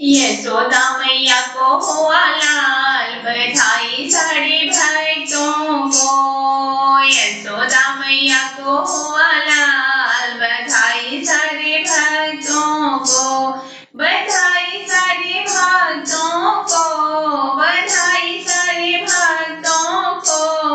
यशोदा मैया को हुआ लाल, बैठाई सारे भक्तों को। यशोदा मैया को हुआ लाल, बैठाई सारे भक्तों को। बैठाई सारे भक्तों को, बैठाई सारे भक्तों को।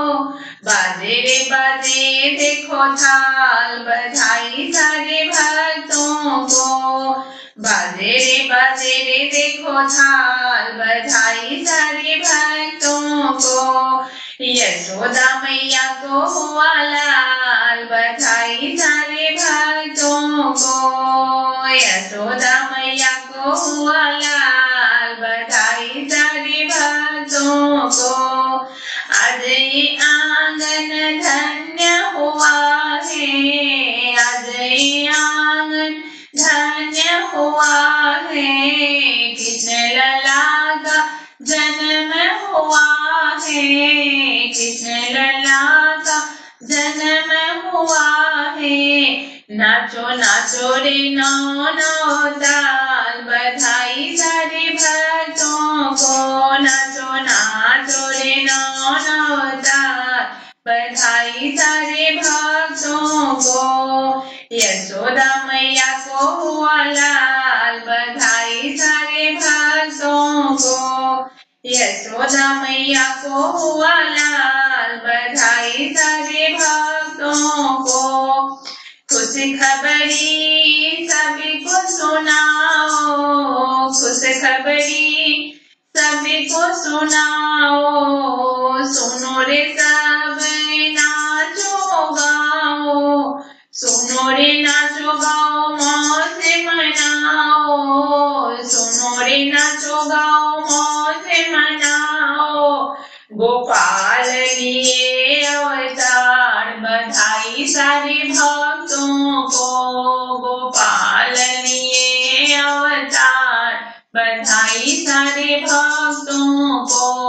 बाजे रे बाजे देखो थाल, बैठाई सारे भक्तों को। बाजे रे देखो थाल, बधाई सारे भक्तों को। यशोदा मैया को हुआ लाल, बधाई सारे भक्तों को। यशोदा मैया को हुआ लाल, बधाई सारे भक्तों को। आज ये आंगन धन्य हुआ है, आज ये आंगन धन्य हुआ है, कृष्ण लला का जन्म हुआ है, कृष्ण लला का जन्म हुआ है। नाचो नाचो रे नौ नौ ताल, बधाई सारे भक्तों को। नाचो नाचो रे नौ नौ ताल, बधाई सारे भक्तों को। यशोदा मैया को हुआ लाल, बधाई सारे भक्तों को। यशोदा मैया को हुआ लाल, बधाई सारे भक्तों को। खुशखबरी सभी को सुनाओ, खुशखबरी सभी को सुनाओ। सुनो रे सब नाचो गाओ, सुनो रे नाचो गाओ मौज मनाओ। सुनो रे नाचो गाओ मौज मनाओ। गोपाल लिए अवतार, बधाई सारे भक्तों को। गोपाल लिए अवतार, बधाई सारे भक्तों को।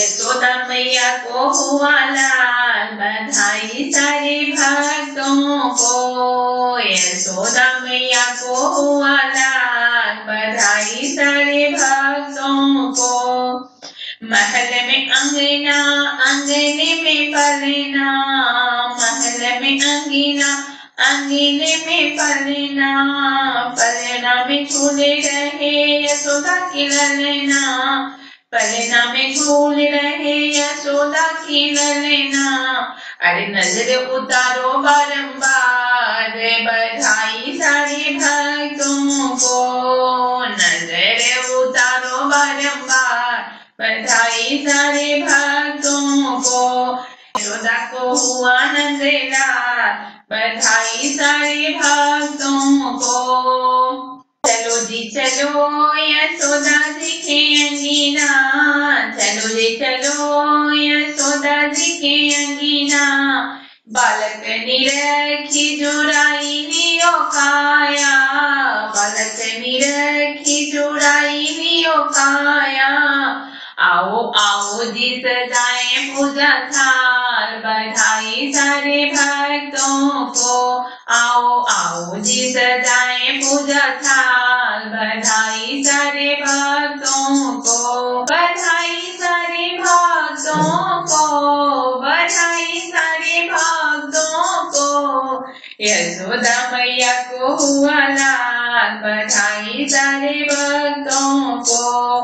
यशोदा मैया को हुआ लाल, बधाई सारे भक्तों को। यशोदा मैया को हुआ लाल, बधाई सारे भक्तों को। महल में अंगना अंगने में परना, महल में अंगना अंगने में परना। परना में झूले रहे यशोदा की ललना, परना में झूल रहे यशोदा की ललना। अरे नजर उतारो बारंबार, बधाई सारे भक्तों को। नजर उतारो बारंबार, बधाई सारे भक्तों को। यशोदा को हुआ नंदलाल, बधाई सारे भक्तों को। चलो जी चलो यशोदा जी के अंगीना, चलो जी चलो यशोदा जी के अंगीना। बालक निरखी जोड़ाई लियो काया, बालक निरखी जोड़ाई लियो काया। आओ आओ जी सजाए पूजा थाल, बधाई सारे भक्तों को। आओ आओ जी सजाए पूजा थाल, बधाई सारे भक्तों को। बधाई सारे भक्तों को, बधाई सारे भक्तों को। यशोदा मैया को हुआ लाल, बधाई सारे भक्तों को।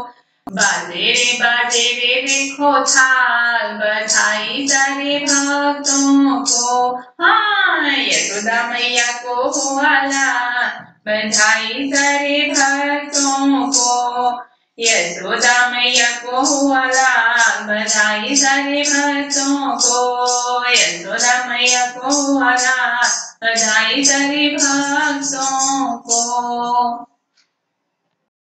बाजे रे देखो थाल, बधाई सारे भक्तों को। हाँ यशोदा मैया को हुआ लाल, बधाई सारे भक्तों को। यशोदा मैया को हुआ लाल, बधाई सारे भक्तों को। यशोदा मैया को हुआ लाल, बधाई सारे भक्तों को।